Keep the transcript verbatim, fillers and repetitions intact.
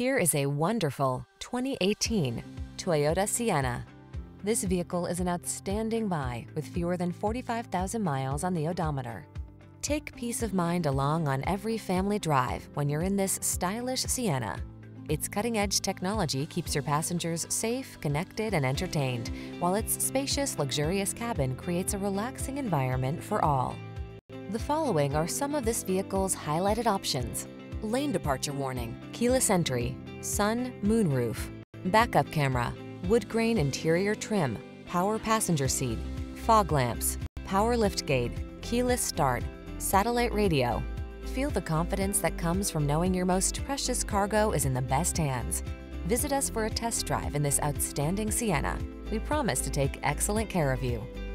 Here is a wonderful twenty eighteen Toyota Sienna. This vehicle is an outstanding buy with fewer than forty-five thousand miles on the odometer. Take peace of mind along on every family drive when you're in this stylish Sienna. Its cutting-edge technology keeps your passengers safe, connected, and entertained, while its spacious, luxurious cabin creates a relaxing environment for all. The following are some of this vehicle's highlighted options: lane departure warning, keyless entry, sun, moonroof, backup camera, wood grain interior trim, power passenger seat, fog lamps, power liftgate, keyless start, satellite radio. Feel the confidence that comes from knowing your most precious cargo is in the best hands. Visit us for a test drive in this outstanding Sienna. We promise to take excellent care of you.